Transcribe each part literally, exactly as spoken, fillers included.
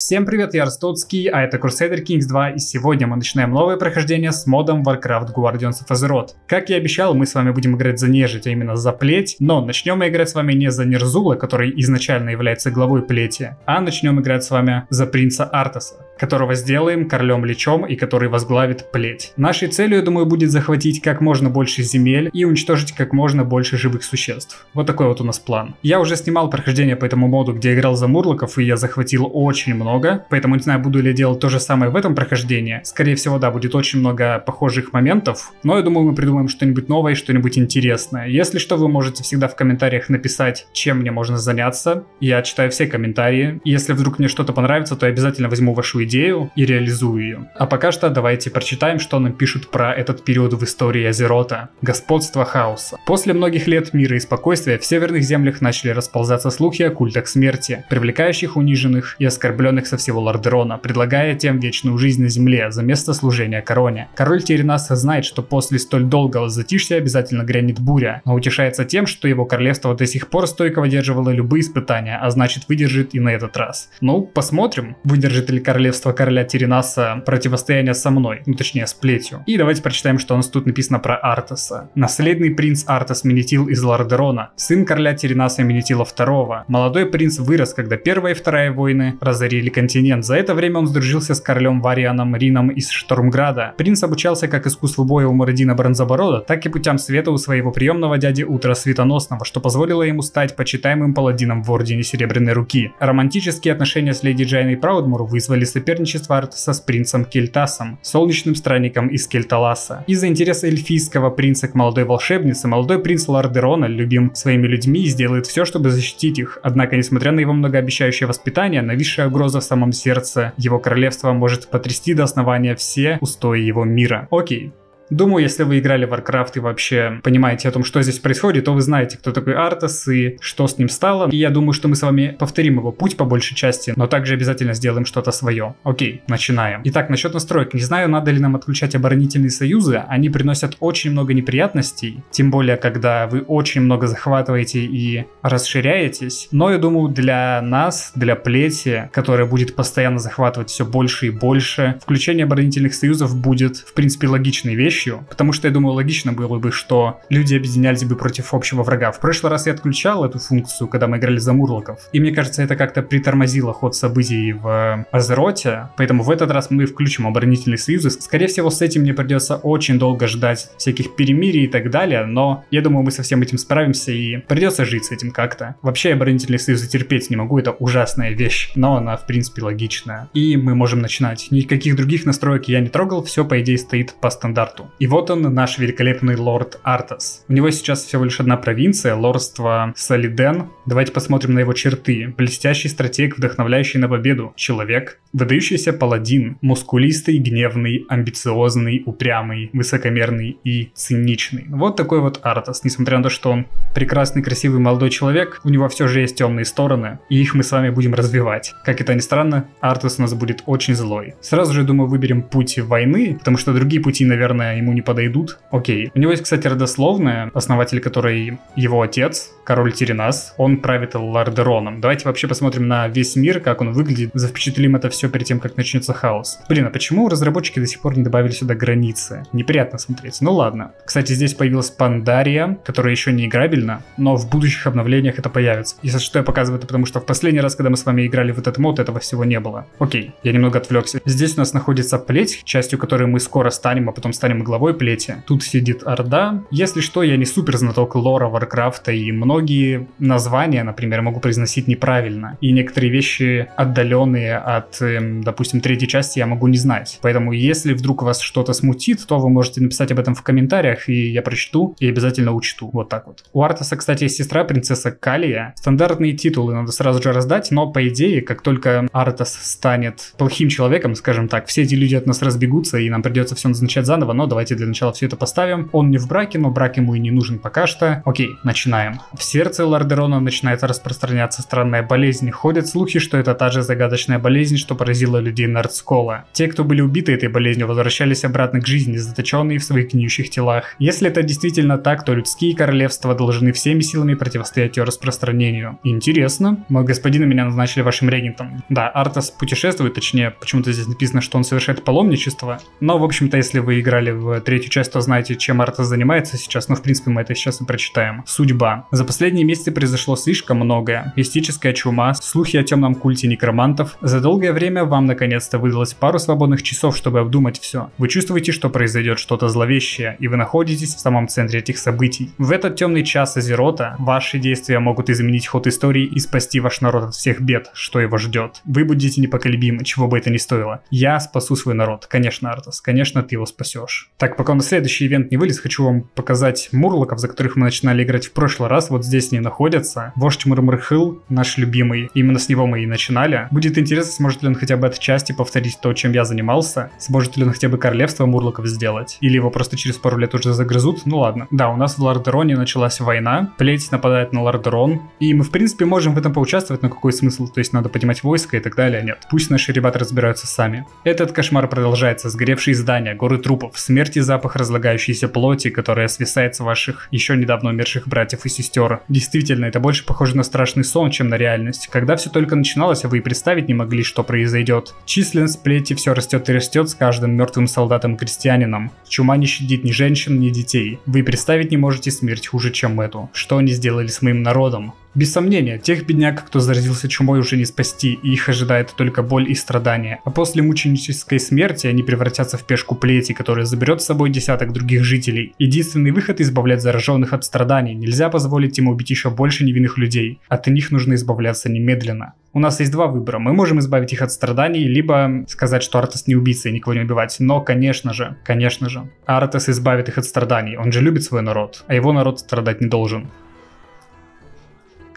Всем привет, я Arstotsky, а это Crusader Kings два, и сегодня мы начинаем новое прохождение с модом Warcraft Guardians of Azeroth. Как и обещал, мы с вами будем играть за нежить, а именно за плеть, но начнем мы играть с вами не за Нерзула, который изначально является главой плети, а начнем играть с вами за принца Артаса, которого сделаем королем Личом и который возглавит плеть. Нашей целью, я думаю, будет захватить как можно больше земель и уничтожить как можно больше живых существ. Вот такой вот у нас план. Я уже снимал прохождение по этому моду, где играл за Мурлоков, и я захватил очень много, поэтому не знаю, буду ли я делать то же самое в этом прохождении. Скорее всего, да, будет очень много похожих моментов, но я думаю, мы придумаем что-нибудь новое, что-нибудь интересное. Если что, вы можете всегда в комментариях написать, чем мне можно заняться. Я читаю все комментарии. Если вдруг мне что-то понравится, то я обязательно возьму вашу идею идею и реализую ее. А пока что давайте прочитаем, что нам пишут про этот период в истории Азерота. Господство хаоса. После многих лет мира и спокойствия в северных землях начали расползаться слухи о культах смерти, привлекающих униженных и оскорбленных со всего Лордерона, предлагая тем вечную жизнь на земле за место служения короне. Король Теренас знает, что после столь долгого затишья обязательно грянет буря, но утешается тем, что его королевство до сих пор стойко выдерживало любые испытания, а значит выдержит и на этот раз. Ну, посмотрим, выдержит ли королевство короля Теренаса противостояние со мной, ну точнее с плетью. И давайте прочитаем, что у нас тут написано про Артаса. Наследный принц Артас Менетил из Лордерона, сын короля Теренаса Менетила второго. Молодой принц вырос, когда Первая и Вторая войны разорили континент. За это время он сдружился с королем Варіаном Ринном из Штормграда. Принц обучался как искусству боя у Мурадина Бронзоборода, так и путям света у своего приемного дяди Утера Светоносного, что позволило ему стать почитаемым паладином в Ордене Серебряной Руки. Романтические отношения с леди Джайной Праудмур вызвали соперничество Артаса с принцем Кельтасом, солнечным странником из Кельталаса. Из-за интереса эльфийского принца к молодой волшебнице, молодой принц Лордерона любим своими людьми и сделает все, чтобы защитить их. Однако, несмотря на его многообещающее воспитание, нависшая угроза в самом сердце его королевства может потрясти до основания все устои его мира. Окей. Думаю, если вы играли в Warcraft и вообще понимаете о том, что здесь происходит, то вы знаете, кто такой Артас и что с ним стало. И я думаю, что мы с вами повторим его путь по большей части, но также обязательно сделаем что-то свое. Окей, начинаем. Итак, насчет настроек. Не знаю, надо ли нам отключать оборонительные союзы. Они приносят очень много неприятностей, тем более, когда вы очень много захватываете и расширяетесь. Но я думаю, для нас, для плети, которая будет постоянно захватывать все больше и больше, включение оборонительных союзов будет, в принципе, логичной вещью. Потому что, я думаю, логично было бы, что люди объединялись бы против общего врага. В прошлый раз я отключал эту функцию, когда мы играли за Мурлоков. И мне кажется, это как-то притормозило ход событий в Азероте. Поэтому в этот раз мы включим оборонительные союзы. Скорее всего, с этим мне придется очень долго ждать всяких перемирий и так далее. Но я думаю, мы со всем этим справимся и придется жить с этим как-то. Вообще, оборонительные союзы терпеть не могу. Это ужасная вещь. Но она, в принципе, логичная. И мы можем начинать. Никаких других настроек я не трогал. Все, по идее, стоит по стандарту. И вот он, наш великолепный лорд Артас. У него сейчас всего лишь одна провинция, лордство Солиден. Давайте посмотрим на его черты. Блестящий стратег, вдохновляющий на победу. Человек. Выдающийся паладин. Мускулистый, гневный, амбициозный, упрямый, высокомерный и циничный. Вот такой вот Артас. Несмотря на то, что он прекрасный, красивый молодой человек, у него все же есть темные стороны, и их мы с вами будем развивать. Как это ни странно, Артас у нас будет очень злой. Сразу же, думаю, выберем путь войны, потому что другие пути, наверное, ему не подойдут. Окей. У него есть, кстати, родословная, основатель которой его отец, король Теренас. Он правит Лордероном. Давайте вообще посмотрим на весь мир, как он выглядит. Завпечатлим это все перед тем, как начнется хаос. Блин, а почему разработчики до сих пор не добавили сюда границы? Неприятно смотреть. Ну ладно. Кстати, здесь появилась Пандария, которая еще не играбельна, но в будущих обновлениях это появится. Если что, я показываю это, потому что в последний раз, когда мы с вами играли в этот мод, этого всего не было. Окей. Я немного отвлекся. Здесь у нас находится плеть, частью которой мы скоро станем, а потом станем главой плети. Тут сидит Орда. Если что, я не супер знаток лора Варкрафта, и многие названия, например, могу произносить неправильно. И некоторые вещи, отдаленные от, допустим, третьей части, я могу не знать. Поэтому, если вдруг вас что-то смутит, то вы можете написать об этом в комментариях, и я прочту, и обязательно учту. Вот так вот. У Артаса, кстати, есть сестра, принцесса Калия. Стандартные титулы надо сразу же раздать, но, по идее, как только Артас станет плохим человеком, скажем так, все эти люди от нас разбегутся, и нам придется все назначать заново, но давайте для начала все это поставим. Он не в браке, но брак ему и не нужен пока что. Окей, начинаем. сердце Лордерона начинает распространяться странная болезнь. Ходят слухи, что это та же загадочная болезнь, что поразила людей Нордскола. Те, кто были убиты этой болезнью, возвращались обратно к жизни, заточенные в своих гниющих телах. Если это действительно так, то людские королевства должны всеми силами противостоять ее распространению. Интересно. Мой господин, меня назначили вашим регентом. Да, Артас путешествует, точнее, почему-то здесь написано, что он совершает паломничество. Но, в общем-то, если вы играли в третью часть, то знаете, чем Артас занимается сейчас. Но, в принципе, мы это сейчас и прочитаем. Судьба. За последние месяцы произошло слишком многое. Мистическая чума, слухи о темном культе некромантов. За долгое время вам, наконец-то, выдалось пару свободных часов, чтобы обдумать все. Вы чувствуете, что произойдет что-то зловещее, и вы находитесь в самом центре этих событий. В этот темный час Азерота ваши действия могут изменить ход истории и спасти ваш народ от всех бед, что его ждет. Вы будете непоколебимы, чего бы это ни стоило. Я спасу свой народ. Конечно, Артас, конечно, ты его спасешь. Так, пока на следующий ивент не вылез, хочу вам показать мурлоков, за которых мы начинали играть в прошлый раз. Вот здесь они находятся. Вождь Мурмурхил, наш любимый. Именно с него мы и начинали. Будет интересно, сможет ли он хотя бы отчасти повторить то, чем я занимался. Сможет ли он хотя бы королевство мурлоков сделать. Или его просто через пару лет уже загрызут. Ну ладно. Да, у нас в Лордероне началась война. Плеть нападает на Лордерон. И мы, в принципе, можем в этом поучаствовать, но какой смысл? То есть надо поднимать войско и так далее. Нет. Пусть наши ребята разбираются сами. Этот кошмар продолжается. Сгоревшие здания, горы трупов, смерть и запах разлагающейся плоти, которая свисает с ваших еще недавно умерших братьев и сестер. Действительно, это больше похоже на страшный сон, чем на реальность. Когда все только начиналось, вы и представить не могли, что произойдет. Численность плети все растет и растет с каждым мертвым солдатом-крестьянином. Чума не щадит ни женщин, ни детей. Вы представить не можете смерть хуже, чем эту. Что они сделали с моим народом? Без сомнения, тех бедняк, кто заразился чумой, уже не спасти, и их ожидает только боль и страдания. А после мученической смерти они превратятся в пешку плети, которая заберет с собой десяток других жителей. Единственный выход — избавлять зараженных от страданий. Нельзя позволить им убить еще больше невинных людей. От них нужно избавляться немедленно. У нас есть два выбора. Мы можем избавить их от страданий, либо сказать, что Артас не убийца и никого не убивать. Но, конечно же, конечно же, Артас избавит их от страданий. Он же любит свой народ, а его народ страдать не должен.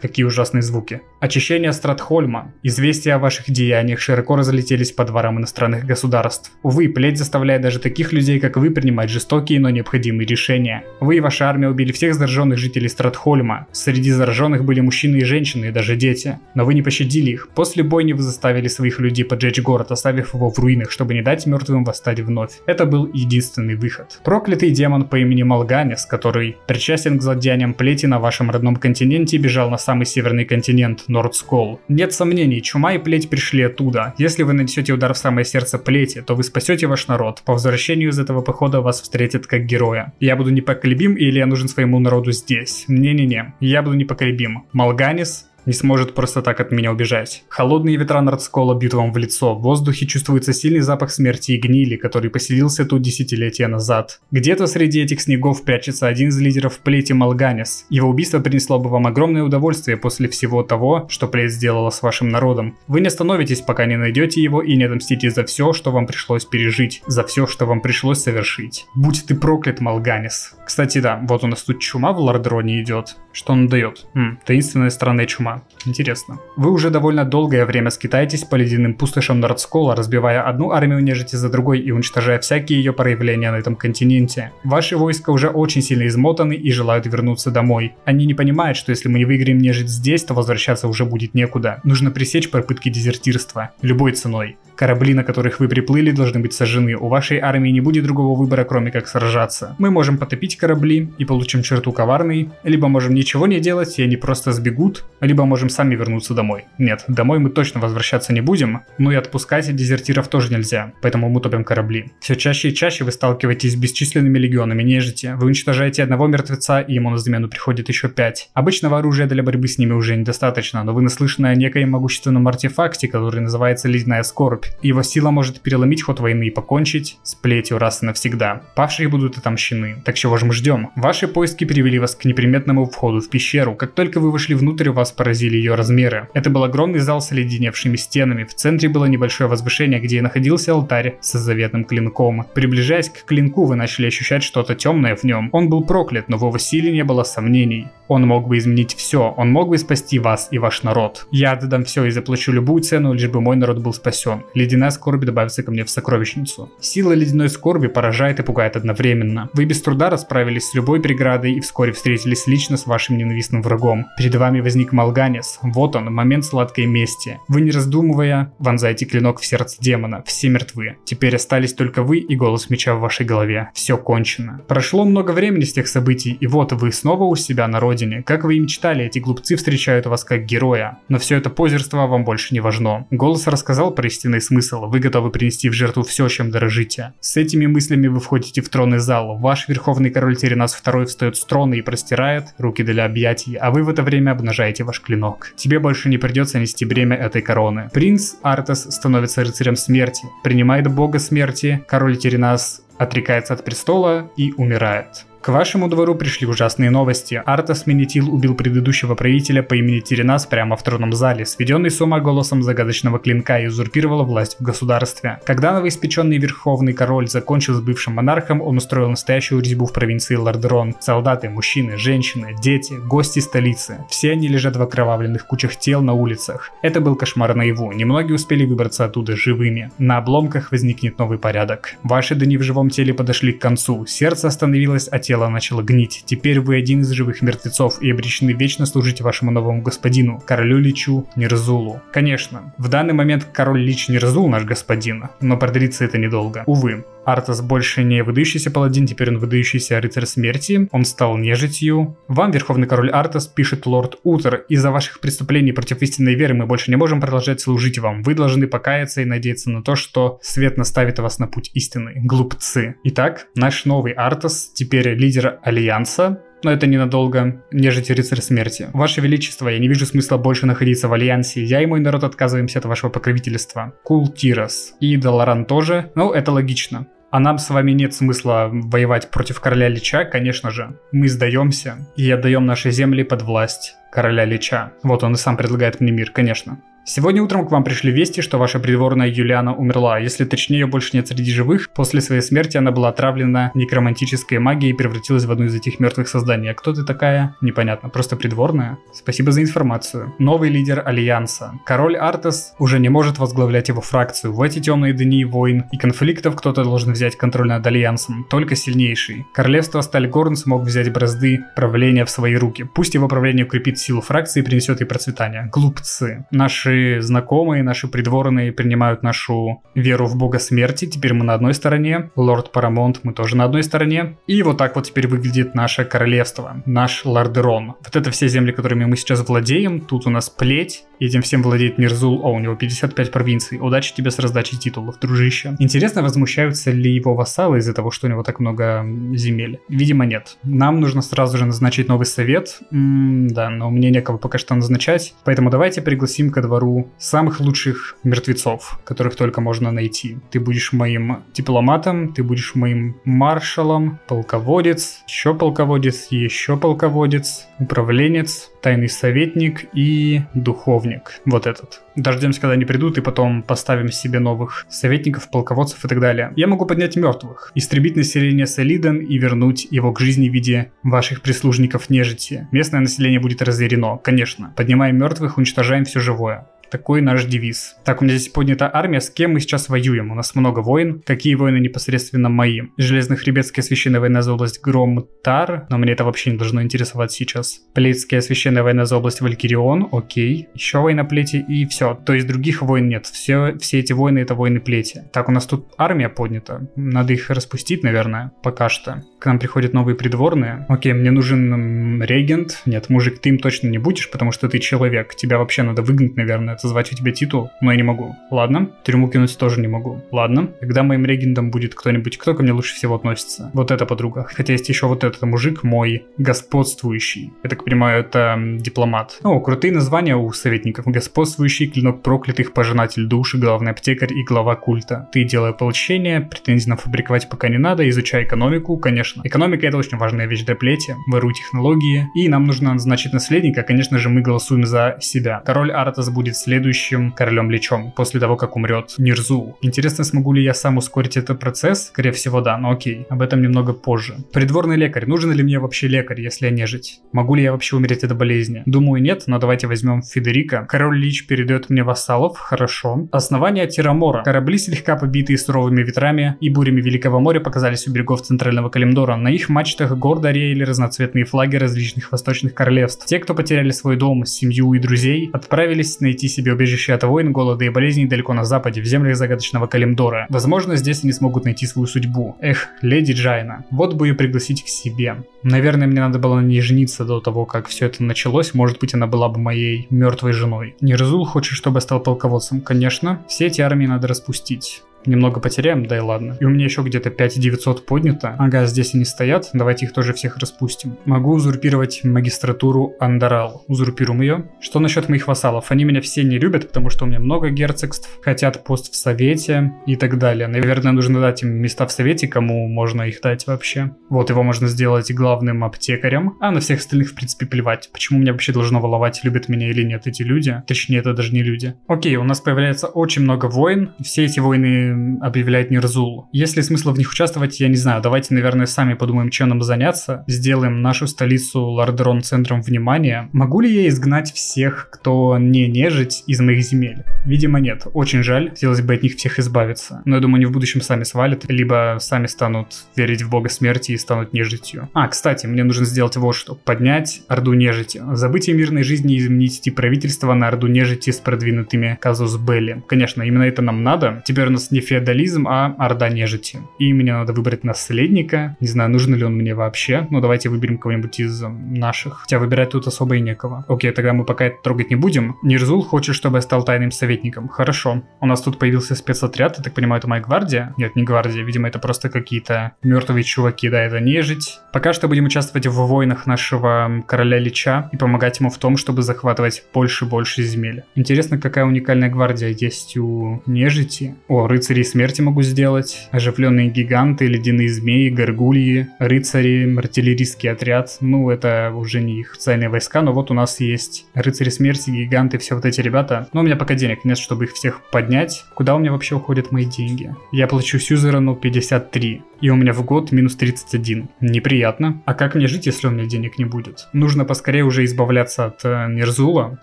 Какие ужасные звуки. Очищение Стратхольма. Известия о ваших деяниях широко разлетелись по дворам иностранных государств. Увы, плеть заставляет даже таких людей, как вы, принимать жестокие, но необходимые решения. Вы и ваша армия убили всех зараженных жителей Стратхольма. Среди зараженных были мужчины и женщины, и даже дети. Но вы не пощадили их. После бойни вы заставили своих людей поджечь город, оставив его в руинах, чтобы не дать мертвым восстать вновь. Это был единственный выход. Проклятый демон по имени Мал'Ганис, который причастен к злодеяниям плети на вашем родном континенте, бежал на самый северный континент, Нордскол. Нет сомнений, чума и плеть пришли оттуда. Если вы нанесете удар в самое сердце плети, то вы спасете ваш народ. По возвращению из этого похода вас встретят как героя. Я буду непоколебим, или я нужен своему народу здесь? Не-не-не, я буду непоколебим. Мал'Ганис не сможет просто так от меня убежать. Холодные ветра Нордскола бьют вам в лицо. В воздухе чувствуется сильный запах смерти и гнили, который поселился тут десятилетия назад. Где-то среди этих снегов прячется один из лидеров плети Мал'Ганис. Его убийство принесло бы вам огромное удовольствие после всего того, что плеть сделала с вашим народом. Вы не остановитесь, пока не найдете его и не отомстите за все, что вам пришлось пережить, за все, что вам пришлось совершить. Будь ты проклят, Мал'Ганис. Кстати, да, вот у нас тут чума в Лордероне идет. Что он дает? Хм, таинственная странная чума. Интересно. Вы уже довольно долгое время скитаетесь по ледяным пустошам Нордскола, разбивая одну армию нежити за другой и уничтожая всякие ее проявления на этом континенте. Ваши войска уже очень сильно измотаны и желают вернуться домой. Они не понимают, что если мы не выиграем нежить здесь, то возвращаться уже будет некуда. Нужно пресечь попытки дезертирства. Любой ценой. Корабли, на которых вы приплыли, должны быть сожжены. У вашей армии не будет другого выбора, кроме как сражаться. Мы можем потопить корабли и получим черту коварный, либо можем ничего не делать и они просто сбегут, либо можем сами вернуться домой. Нет, домой мы точно возвращаться не будем, но и отпускать дезертиров тоже нельзя, поэтому мы топим корабли. Все чаще и чаще вы сталкиваетесь с бесчисленными легионами нежити. Вы уничтожаете одного мертвеца, и ему на замену приходит еще пять. Обычного оружия для борьбы с ними уже недостаточно, но вы наслышаны о некоем могущественном артефакте, который называется Ледяная Скорбь. Его сила может переломить ход войны и покончить с плетью раз и навсегда. Павшие будут отомщены. Так чего же мы ждем? Ваши поиски привели вас к неприметному входу в пещеру. Как только вы вышли внутрь, вас поразили ее размеры. Это был огромный зал с оледеневшими стенами. В центре было небольшое возвышение, где и находился алтарь со заветным клинком. Приближаясь к клинку, вы начали ощущать что-то темное в нем. Он был проклят, но в его силе не было сомнений. Он мог бы изменить все. Он мог бы спасти вас и ваш народ. Я отдам все и заплачу любую цену, лишь бы мой народ был спасен. Ледяная Скорбь добавится ко мне в сокровищницу. Сила Ледяной Скорби поражает и пугает одновременно. Вы без труда расправились с любой преградой и вскоре встретились лично с вашим ненавистным врагом. Перед вами возник Мал'Ганис. Вот он, момент сладкой мести. Вы, не раздумывая, вонзаете клинок в сердце демона. Все мертвы. Теперь остались только вы и голос меча в вашей голове. Все кончено. Прошло много времени с тех событий, и вот вы снова у себя на родине. Как вы и мечтали, эти глупцы встречают вас как героя. Но все это позерство вам больше не важно. Голос рассказал про истинный смысл. Вы готовы принести в жертву все, чем дорожите. С этими мыслями вы входите в тронный зал. Ваш верховный король Теренас второй встает с трона и простирает руки для объятий, а вы в это время обнажаете ваш клинок. Тебе больше не придется нести бремя этой короны. Принц Артас становится рыцарем смерти, принимает бога смерти, король Теренас отрекается от престола и умирает. К вашему двору пришли ужасные новости. Артас Менетил убил предыдущего правителя по имени Теренас прямо в тронном зале, сведенный с ума голосом загадочного клинка, и узурпировал власть в государстве. Когда новоиспеченный верховный король закончил с бывшим монархом, он устроил настоящую резьбу в провинции Лордерон. Солдаты, мужчины, женщины, дети, гости столицы. Все они лежат в окровавленных кучах тел на улицах. Это был кошмар наяву. Немногие успели выбраться оттуда живыми. На обломках возникнет новый порядок. Ваши дни в живом теле подошли к концу. Сердце остановилось, а тело Тело начало гнить. Теперь вы один из живых мертвецов и обречены вечно служить вашему новому господину, королю Личу Нерзулу. Конечно, в данный момент король Лич Нерзул наш господин, но продлится это недолго. Увы. Артас больше не выдающийся паладин, теперь он выдающийся рыцарь смерти, он стал нежитью. Вам, верховный король Артас, пишет лорд Утер, из-за ваших преступлений против истинной веры мы больше не можем продолжать служить вам. Вы должны покаяться и надеяться на то, что свет наставит вас на путь истины. Глупцы. Итак, наш новый Артас, теперь лидер Альянса. Но это ненадолго, нежить рыцарь смерти. Ваше величество, я не вижу смысла больше находиться в альянсе. Я и мой народ отказываемся от вашего покровительства. Кул Тирас. И Даларан тоже. Ну, это логично. А нам с вами нет смысла воевать против короля Лича, конечно же. Мы сдаемся и отдаем наши земли под власть короля Лича. Вот он и сам предлагает мне мир, конечно. Сегодня утром к вам пришли вести, что ваша придворная Юлиана умерла, если точнее ее больше нет среди живых. После своей смерти она была отравлена некромантической магией и превратилась в одну из этих мертвых созданий. А кто ты такая? Непонятно, просто придворная? Спасибо за информацию. Новый лидер Альянса. Король Артас уже не может возглавлять его фракцию. В эти темные дни войн и конфликтов кто-то должен взять контроль над Альянсом, только сильнейший. Королевство Стальгорн смог взять бразды правления в свои руки. Пусть его правление укрепит силу фракции и принесет ей процветание. Глупцы. Наши Наши знакомые, наши придворные принимают нашу веру в бога смерти. Теперь мы на одной стороне. Лорд Парамонт, мы тоже на одной стороне. И вот так вот теперь выглядит наше королевство, наш Лордерон. Вот это все земли, которыми мы сейчас владеем. Тут у нас плеть. Этим всем владеет Нерзул. О, у него пятьдесят пять провинций. Удачи тебе с раздачей титулов, дружище. Интересно, возмущаются ли его вассалы из-за того, что у него так много земель? Видимо, нет. Нам нужно сразу же назначить новый совет. М-м, да, но мне некого пока что назначать. Поэтому давайте пригласим ко двору самых лучших мертвецов, которых только можно найти. Ты будешь моим дипломатом, ты будешь моим маршалом, полководец, еще полководец, еще полководец, управленец, тайный советник и духовник. Вот этот. Дождемся, когда они придут, и потом поставим себе новых советников, полководцев и так далее. Я могу поднять мертвых, истребить население Солиден и вернуть его к жизни в виде ваших прислужников нежити. Местное население будет разъярено, конечно. Поднимаем мертвых, уничтожаем все живое. Такой наш девиз. Так, у меня здесь поднята армия. С кем мы сейчас воюем? У нас много войн. Какие войны непосредственно мои? Железнохребетская священная война за область Громтар. Но мне это вообще не должно интересовать сейчас. Плетская священная война за область Валькирион. Окей. Еще война плети и все. То есть других войн нет. Все, все эти войны это войны плети. Так, у нас тут армия поднята. Надо их распустить, наверное, пока что. К нам приходят новые придворные. Окей, мне нужен регент. Нет, мужик, ты им точно не будешь, потому что ты человек. Тебя вообще надо выгнать, наверное, звать у тебя титул, но я не могу. Ладно, тюрьму кинуть тоже не могу. Ладно, когда моим регентом будет кто-нибудь, кто ко мне лучше всего относится? Вот эта подруга. Хотя есть еще вот этот мужик, мой господствующий. Я так понимаю, это дипломат. О, крутые названия у советников. Господствующий, клинок проклятых, пожинатель души, главный аптекарь и глава культа. Ты делай получение, претензий на фабриковать пока не надо, изучай экономику, конечно. Экономика это очень важная вещь для плети, воруй технологии. И нам нужно назначить наследника, конечно же мы голосуем за себя. Король Артас будет следующим королем Личом после того, как умрет Нерзул. Интересно, смогу ли я сам ускорить этот процесс? Скорее всего, да, но окей, об этом немного позже. Придворный лекарь. Нужен ли мне вообще лекарь, если я нежить? Могу ли я вообще умереть от болезни? Думаю, нет, но давайте возьмем Федерика. Король Лич передает мне вассалов, хорошо. Основание Тирамора. Корабли, слегка побитые суровыми ветрами и бурями Великого моря, показались у берегов центрального Калимдора. На их мачтах гордо реяли разноцветные флаги различных восточных королевств. Те, кто потеряли свой дом, семью и друзей, отправились найти себе убежище от войн, голода и болезней далеко на западе, в землях загадочного Калимдора. Возможно, здесь они смогут найти свою судьбу. Эх, леди Джайна, вот бы ее пригласить к себе. Наверное, мне надо было на ней жениться до того, как все это началось. Может быть, она была бы моей мертвой женой. Нерзул хочет, чтобы я стал полководцем. Конечно, все эти армии надо распустить. Немного потеряем, да и ладно. И у меня еще где-то пять тысяч девятьсот поднято. Ага, здесь они стоят, давайте их тоже всех распустим. Могу узурпировать магистратуру Андорал. Узурпируем ее. Что насчет моих вассалов? Они меня все не любят, потому что у меня много герцогств, хотят пост в совете и так далее. Наверное, нужно дать им места в совете, кому можно их дать вообще. Вот, его можно сделать главным аптекарем, а на всех остальных в принципе плевать. Почему меня вообще должно волновать, любят меня или нет эти люди? Точнее, это даже не люди. Окей, у нас появляется очень много войн. Все эти войны объявляет Нерзул. Есть ли смысл в них участвовать, я не знаю. Давайте, наверное, сами подумаем, чем нам заняться. Сделаем нашу столицу Лордерон центром внимания. Могу ли я изгнать всех, кто не нежить, из моих земель? Видимо, нет. Очень жаль. Хотелось бы от них всех избавиться. Но я думаю, они в будущем сами свалят, либо сами станут верить в бога смерти и станут нежитью. А, кстати, мне нужно сделать вот что. Поднять Орду нежити. Забытие мирной жизни и изменить тип правительства на Орду нежити с продвинутыми казус белли. Конечно, именно это нам надо. Теперь у нас не феодализм, а орда нежити. И мне надо выбрать наследника. Не знаю, нужен ли он мне вообще. Но давайте выберем кого-нибудь из наших. Хотя выбирать тут особо и некого. Окей, тогда мы пока это трогать не будем. Нерзул хочет, чтобы я стал тайным советником. Хорошо. У нас тут появился спецотряд. Я так понимаю, это моя гвардия? Нет, не гвардия. Видимо, это просто какие-то мертвые чуваки. Да, это нежить. Пока что будем участвовать в войнах нашего короля Лича и помогать ему в том, чтобы захватывать больше и больше земель. Интересно, какая уникальная гвардия есть у нежити. О, рыцарь. Рыцарей смерти могу сделать, оживленные гиганты, ледяные змеи, горгульи, рыцари, артиллерийский отряд. Ну, это уже не их официальные войска, но вот у нас есть рыцари смерти, гиганты, все вот эти ребята. Но у меня пока денег нет, чтобы их всех поднять. Куда у меня вообще уходят мои деньги? Я плачу сюзерену пятьдесят три, и у меня в год минус тридцать один. Неприятно. А как мне жить, если у меня денег не будет? Нужно поскорее уже избавляться от э, Нерзула.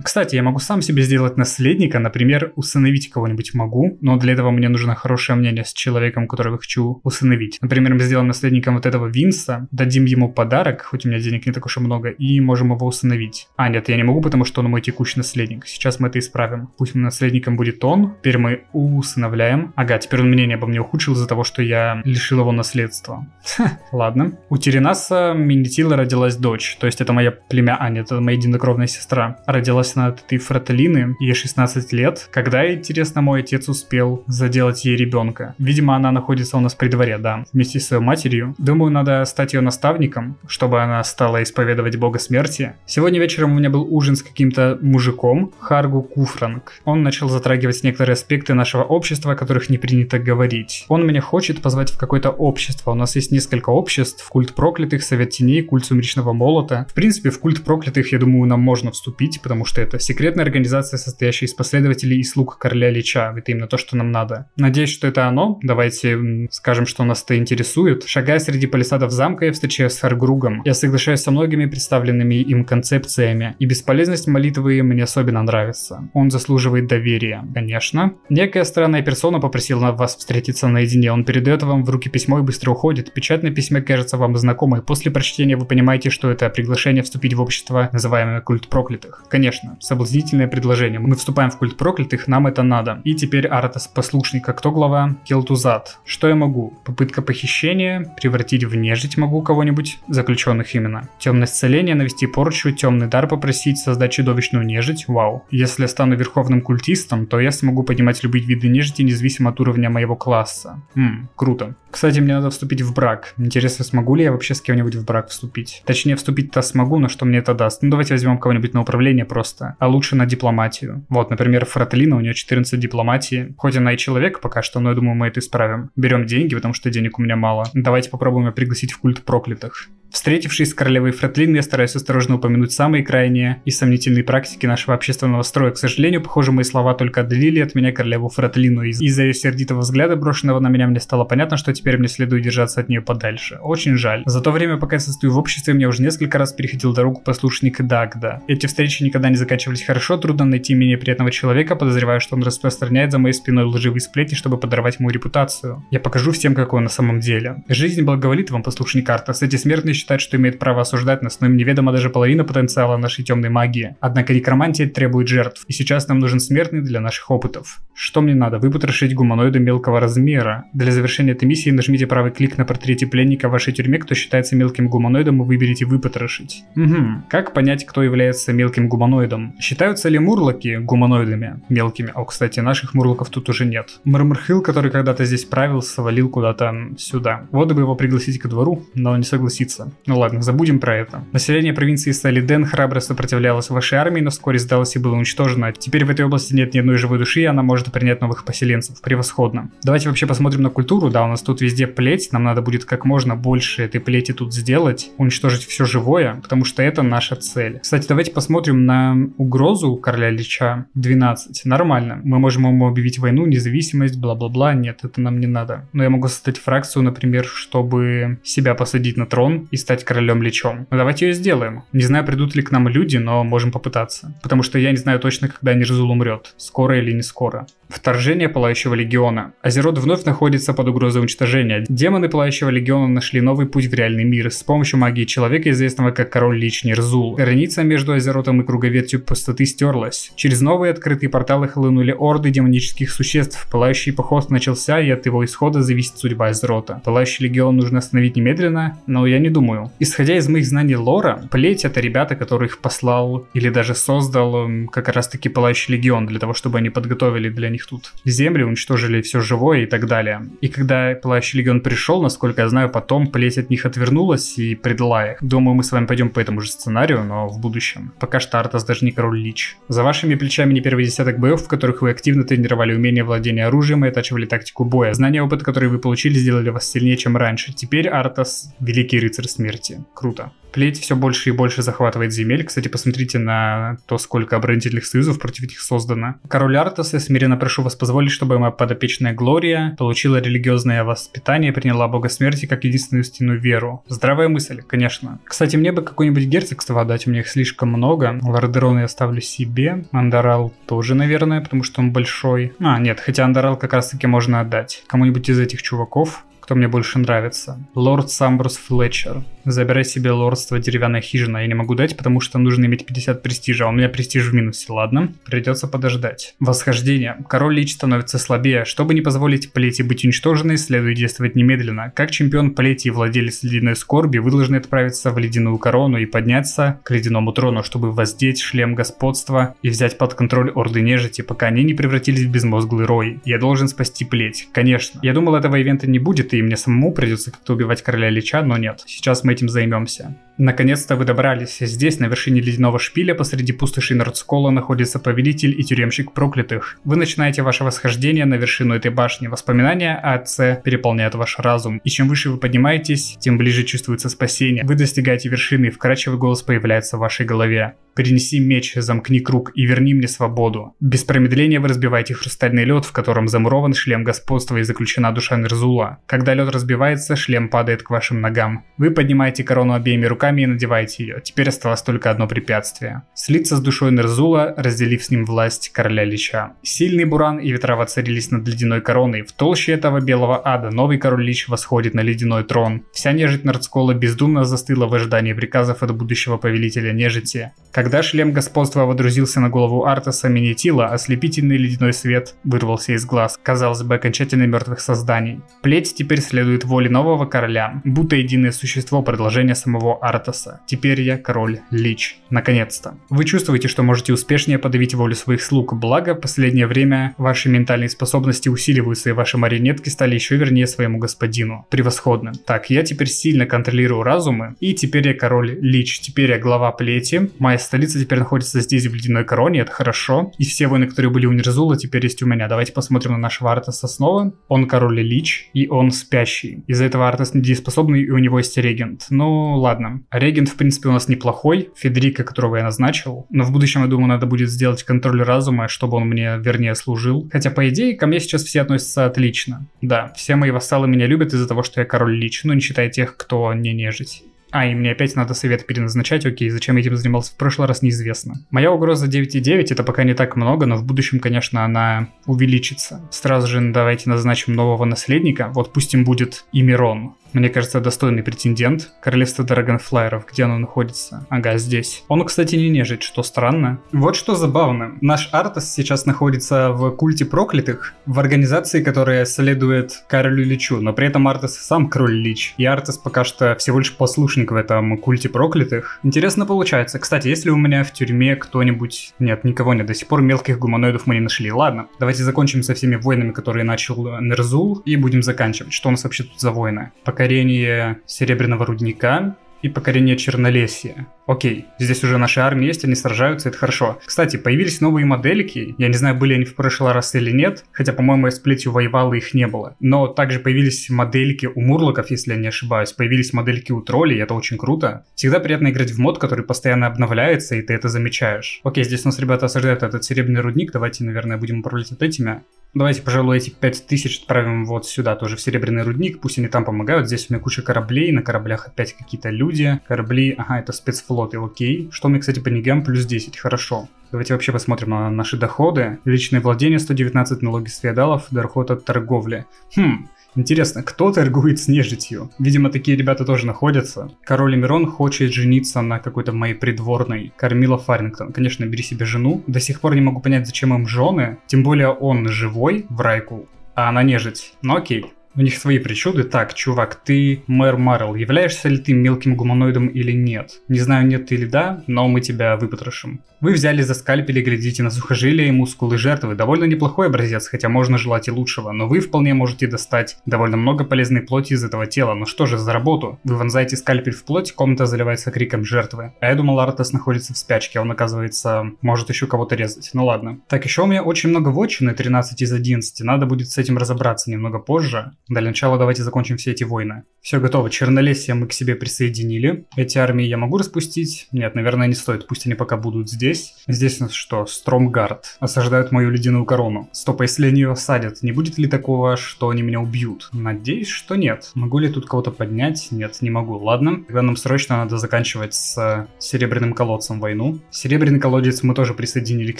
Кстати, я могу сам себе сделать наследника, например, усыновить кого-нибудь могу, но для этого мне нужно хорошее мнение с человеком, которого хочу усыновить. Например, мы сделаем наследником вот этого Винса, дадим ему подарок, хоть у меня денег не так уж и много, и можем его усыновить. А, нет, я не могу, потому что он мой текущий наследник. Сейчас мы это исправим. Пусть наследником будет он. Теперь мы усыновляем. Ага, теперь он мнение обо мне ухудшил из-за того, что я лишил его наследства. Ха, ладно. У Теренаса Менетила родилась дочь, то есть это моя племя... А, нет, это моя единокровная сестра. Родилась она от этой Фрателины, ей шестнадцать лет. Когда, интересно, мой отец успел заделать ей ребенка. Видимо, она находится у нас при дворе, да, вместе с своей матерью. Думаю, надо стать ее наставником, чтобы она стала исповедовать бога смерти. Сегодня вечером у меня был ужин с каким-то мужиком, Харгу Куфранг. Он начал затрагивать некоторые аспекты нашего общества, о которых не принято говорить. Он меня хочет позвать в какое-то общество. У нас есть несколько обществ: культ проклятых, совет теней, культ сумеречного молота. В принципе, в культ проклятых, я думаю, нам можно вступить, потому что это секретная организация, состоящая из последователей и слуг короля Лича. Это именно то, что нам надо. Надеюсь, что это оно. Давайте скажем, что нас это интересует. Шагая среди палисадов замка, я встречаюсь с Харгругом. Я соглашаюсь со многими представленными им концепциями, и бесполезность молитвы мне особенно нравится. Он заслуживает доверия, конечно. Некая странная персона попросила вас встретиться наедине. Он передает вам в руки письмо и быстро уходит. Печать на письме кажется вам знакомой. После прочтения вы понимаете, что это приглашение вступить в общество, называемое культ проклятых. Конечно, соблазнительное предложение. Мы вступаем в культ проклятых, нам это надо. И теперь Артас послушник. Кто глава? Келтузад. Что я могу? Попытка похищения, превратить в нежить могу кого-нибудь, заключенных именно. Темное исцеление, навести порчу, темный дар попросить, создать чудовищную нежить. Вау. Если я стану верховным культистом, то я смогу поднимать любые виды нежити, независимо от уровня моего класса. Ммм, круто. Кстати, мне надо вступить в брак. Интересно, смогу ли я вообще с кем-нибудь в брак вступить? Точнее, вступить-то смогу, но что мне это даст? Ну, давайте возьмем кого-нибудь на управление просто, а лучше на дипломатию. Вот, например, Фрателина, у нее четырнадцать дипломатии. Хоть она и человек пока что, но я думаю, мы это исправим. Берем деньги, потому что денег у меня мало. Давайте попробуем пригласить в культ проклятых. Встретившись с королевой Фретлин, я стараюсь осторожно упомянуть самые крайние и сомнительные практики нашего общественного строя. К сожалению, похоже, мои слова только отделили от меня королеву Фретлин, но из- из-за ее сердитого взгляда, брошенного на меня, мне стало понятно, что теперь мне следует держаться от нее подальше. Очень жаль. За то время, пока я состою в обществе, мне уже несколько раз переходил дорогу послушник Дагда. Эти встречи никогда не заканчивались хорошо, трудно найти менее приятного человека, подозревая, что он распространяет за моей спиной лживые сплетни, чтобы подорвать мою репутацию. Я покажу всем, какой он на самом деле. Жизнь благоволит вам, послушник Артас, эти смертные считают, что имеет право осуждать нас, но им неведома даже половина потенциала нашей темной магии. Однако некромантия требует жертв, и сейчас нам нужен смертный для наших опытов. Что мне надо? Выпотрошить гуманоида мелкого размера. Для завершения этой миссии нажмите правый клик на портрете пленника в вашей тюрьме, кто считается мелким гуманоидом, и выберите «Выпотрошить». Угу. Как понять, кто является мелким гуманоидом? Считаются ли мурлоки гуманоидами? Мелкими. О, кстати, наших мурлоков тут уже нет. Мурмурхил, который когда-то здесь правил, свалил куда-то сюда. Вот бы его пригласить ко двору, но он не согласится. Ну ладно, забудем про это. Население провинции Солиден храбро сопротивлялось вашей армии, но вскоре сдалось и было уничтожено. Теперь в этой области нет ни одной живой души, и она может принять новых поселенцев. Превосходно. Давайте вообще посмотрим на культуру. Да, у нас тут везде плеть, нам надо будет как можно больше этой плети тут сделать, уничтожить все живое, потому что это наша цель. Кстати, давайте посмотрим на угрозу короля Лича двенадцать. Нормально. Мы можем ему объявить войну, независимость, бла-бла-бла. Нет, это нам не надо. Но я могу создать фракцию, например, чтобы себя посадить на трон и стать королем Личом. Но давайте ее сделаем. Не знаю, придут ли к нам люди, но можем попытаться. Потому что я не знаю точно, когда Нерзул умрет. Скоро или не скоро. Вторжение Пылающего Легиона. Азерот вновь находится под угрозой уничтожения. Демоны Пылающего Легиона нашли новый путь в реальный мир с помощью магии человека, известного как Король Лич Нерзул. Граница между Азеротом и круговертью пустоты стерлась. Через новые открытые порталы хлынули орды демонических существ. Пылающий поход начался, и от его исхода зависит судьба Азерота. Пылающий Легион нужно остановить немедленно, но я не думаю. Думаю. Исходя из моих знаний лора, плеть — это ребята, которых послал или даже создал как раз таки Пылающий Легион, для того, чтобы они подготовили для них тут земли, уничтожили все живое и так далее. И когда Пылающий Легион пришел, насколько я знаю, потом плеть от них отвернулась и предала их. Думаю, мы с вами пойдем по этому же сценарию, но в будущем. Пока что Артас даже не король Лич. За вашими плечами не первый десяток боев, в которых вы активно тренировали умение владения оружием и оттачивали тактику боя. Знания и опыт, которые вы получили, сделали вас сильнее, чем раньше. Теперь Артас — великий рыцарь смерти. Круто. Плеть все больше и больше захватывает земель. Кстати, посмотрите на то, сколько оборонительных союзов против них создано. Король Артас, я смиренно прошу вас позволить, чтобы моя подопечная Глория получила религиозное воспитание и приняла бога смерти как единственную истинную веру. Здравая мысль, конечно. Кстати, мне бы какое-нибудь герцогство отдать, у меня их слишком много. Лордерон я оставлю себе. Андорал тоже, наверное, потому что он большой. А, нет, хотя Андорал как раз таки можно отдать кому-нибудь из этих чуваков, кто мне больше нравится. Лорд Самбрус Флетчер. Забирай себе лордство деревянная хижина. Я не могу дать, потому что нужно иметь пятьдесят престижа. У меня престиж в минусе, ладно? Придется подождать. Восхождение. Король Лич становится слабее. Чтобы не позволить плети быть уничтоженной, следует действовать немедленно. Как чемпион плети и владелец Ледяной Скорби, вы должны отправиться в Ледяную Корону и подняться к Ледяному Трону, чтобы воздеть шлем господства и взять под контроль Орды Нежити, пока они не превратились в безмозглый рой. Я должен спасти плеть. Конечно. Я думал, этого ивента не будет, и и мне самому придется как-то убивать короля Лича, но нет. Сейчас мы этим займемся. Наконец-то вы добрались. Здесь, на вершине ледяного шпиля, посреди пустоши Нордскола, находится повелитель и тюремщик проклятых. Вы начинаете ваше восхождение на вершину этой башни. Воспоминания о отце переполняют ваш разум. И чем выше вы поднимаетесь, тем ближе чувствуется спасение. Вы достигаете вершины, и вкрадчивый голос появляется в вашей голове. «Принеси меч, замкни круг и верни мне свободу». Без промедления вы разбиваете хрустальный лед, в котором замурован шлем господства и заключена душа Нерзула. Когда лед разбивается, шлем падает к вашим ногам. Вы поднимаете корону обеими руками и надеваете ее. Теперь осталось только одно препятствие. Слиться с душой Нерзула, разделив с ним власть короля Лича. Сильный буран и ветра воцарились над ледяной короной. В толще этого белого ада новый король Лич восходит на ледяной трон. Вся нежить Нордскола бездумно застыла в ожидании приказов от будущего повелителя нежити. Когда шлем господства водрузился на голову Артаса Менетила, ослепительный ледяной свет вырвался из глаз, казалось бы, окончательно мертвых созданий. Плеть теперь следует воле нового короля, будто единое существо, продолжение самого Артаса. Артаса. Теперь я король Лич. Наконец-то. Вы чувствуете, что можете успешнее подавить волю своих слуг, благо в последнее время ваши ментальные способности усиливаются и ваши марионетки стали еще вернее своему господину. Превосходно. Так, я теперь сильно контролирую разумы, и теперь я король Лич. Теперь я глава плети, моя столица теперь находится здесь в Ледяной Короне, это хорошо. И все войны, которые были у Нерзула, теперь есть у меня. Давайте посмотрим на нашего Артаса снова. Он король Лич, и он спящий. Из-за этого Артас недееспособный, и у него есть регент. Ну ладно. Регент, в принципе, у нас неплохой. Федерика, которого я назначил. Но в будущем, я думаю, надо будет сделать контроль разума, чтобы он мне вернее служил. Хотя, по идее, ко мне сейчас все относятся отлично. Да, все мои вассалы меня любят из-за того, что я король Лич. Ну, не считая тех, кто не нежить. А, и мне опять надо совет переназначать, окей, зачем я этим занимался в прошлый раз, неизвестно. Моя угроза девять и девять, это пока не так много, но в будущем, конечно, она увеличится. Сразу же давайте назначим нового наследника, вот пусть им будет Имирон. Мне кажется, достойный претендент. Королевство Драгонфлайеров, где оно находится? Ага, здесь. Он, кстати, не нежить, что странно. Вот что забавно. Наш Артас сейчас находится в культе проклятых, в организации, которая следует королю Личу, но при этом Артас сам король Лич. И Артас пока что всего лишь послушник в этом культе проклятых. Интересно получается. Кстати, если у меня в тюрьме кто-нибудь... Нет, никого нет. До сих пор мелких гуманоидов мы не нашли. Ладно, давайте закончим со всеми войнами, которые начал Нерзул, и будем заканчивать. Что у нас вообще тут за войны? Пока покорение Серебряного рудника и покорение Чернолесья. Окей, здесь уже наши армии есть, они сражаются, это хорошо. Кстати, появились новые моделики, я не знаю, были они в прошлый раз или нет, хотя, по-моему, я с плетью воевал, и их не было. Но также появились модельки у мурлоков, если я не ошибаюсь, появились модельки у троллей, это очень круто. Всегда приятно играть в мод, который постоянно обновляется, и ты это замечаешь. Окей, здесь у нас ребята осаждают этот Серебряный рудник, давайте, наверное, будем управлять вот этими. Давайте, пожалуй, эти пять тысяч отправим вот сюда, тоже в Серебряный рудник, пусть они там помогают. Здесь у меня куча кораблей, на кораблях опять какие-то люди. Корабли, ага, это спецфлоты, окей. Что у меня, кстати, по деньгам? Плюс десять, хорошо. Давайте вообще посмотрим на наши доходы. Личное владение сто девятнадцать, налоги с феодалов, доход от торговли. Хм... Интересно, кто торгует с нежитью? Видимо, такие ребята тоже находятся. Король Эмирон хочет жениться на какой-то моей придворной. Кормила Фарингтон. Конечно, бери себе жену. До сих пор не могу понять, зачем им жены. Тем более он живой в Райкул, а она нежить. Ну окей. У них свои причуды. Так, чувак, ты мэр Маррел. Являешься ли ты мелким гуманоидом или нет? Не знаю, нет ты или да, но мы тебя выпотрошим. Вы взяли за скальпели, глядите на сухожилия и мускулы жертвы. Довольно неплохой образец, хотя можно желать и лучшего. Но вы вполне можете достать довольно много полезной плоти из этого тела. Ну что же, за работу. Вы вонзаете скальпель в плоть, комната заливается криком жертвы. А я думал, Артас находится в спячке. Он, оказывается, может еще кого-то резать. Ну ладно. Так, еще у меня очень много вотчины, тринадцать из одиннадцати. Надо будет с этим разобраться немного позже. Для начала давайте закончим все эти войны. Все готово, Чернолесье мы к себе присоединили. Эти армии я могу распустить? Нет, наверное, не стоит, пусть они пока будут здесь. Здесь у нас что? Штормград. Осаждают мою Ледяную Корону. Стоп, а если они ее осадят, не будет ли такого, что они меня убьют? Надеюсь, что нет. Могу ли тут кого-то поднять? Нет, не могу. Ладно, тогда нам срочно надо заканчивать с Серебряным колодцем войну. Серебряный колодец мы тоже присоединили к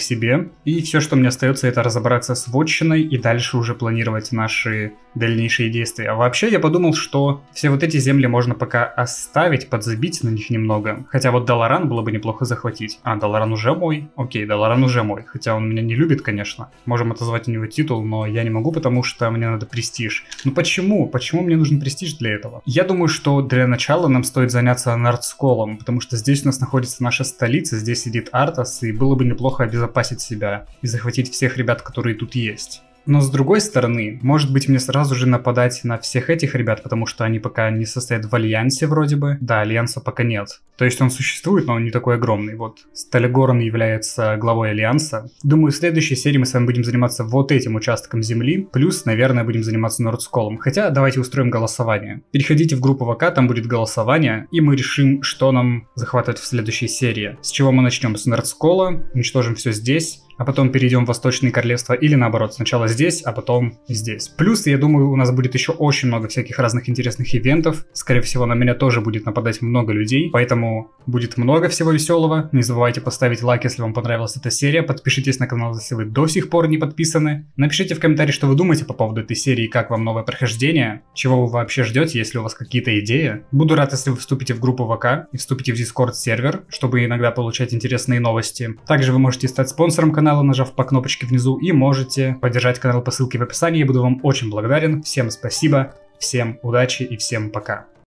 себе. И все, что мне остается, это разобраться с вотчиной и дальше уже планировать наши дальнейшие действия. А вообще я подумал, что все вот эти земли можно пока оставить, подзабить на них немного. Хотя вот Даларан было бы неплохо захватить. А, Даларан уже мой? Окей, Даларан уже мой. Хотя он меня не любит, конечно. Можем отозвать у него титул, но я не могу, потому что мне надо престиж. Ну почему? Почему мне нужен престиж для этого? Я думаю, что для начала нам стоит заняться Нордсколом, потому что здесь у нас находится наша столица, здесь сидит Артас, и было бы неплохо обезопасить себя и захватить всех ребят, которые тут есть. Но с другой стороны, может быть, мне сразу же нападать на всех этих ребят, потому что они пока не состоят в Альянсе вроде бы. Да, Альянса пока нет. То есть он существует, но он не такой огромный. Вот Стальгорн является главой Альянса. Думаю, в следующей серии мы с вами будем заниматься вот этим участком земли. Плюс, наверное, будем заниматься Нордсколом. Хотя давайте устроим голосование. Переходите в группу ВК, там будет голосование. И мы решим, что нам захватывать в следующей серии. С чего мы начнем? С Нордскола. Уничтожим все здесь. А потом перейдем в Восточные Королевства, или наоборот, сначала здесь, а потом здесь. Плюс, я думаю, у нас будет еще очень много всяких разных интересных ивентов. Скорее всего, на меня тоже будет нападать много людей, поэтому будет много всего веселого. Не забывайте поставить лайк, если вам понравилась эта серия. Подпишитесь на канал, если вы до сих пор не подписаны. Напишите в комментарии, что вы думаете по поводу этой серии, как вам новое прохождение, чего вы вообще ждете, если у вас какие-то идеи. Буду рад, если вы вступите в группу ВК и вступите в Discord сервер, чтобы иногда получать интересные новости. Также вы можете стать спонсором канала, нажав по кнопочке внизу, и можете поддержать канал по ссылке в описании. Я буду вам очень благодарен. Всем спасибо, всем удачи и всем пока.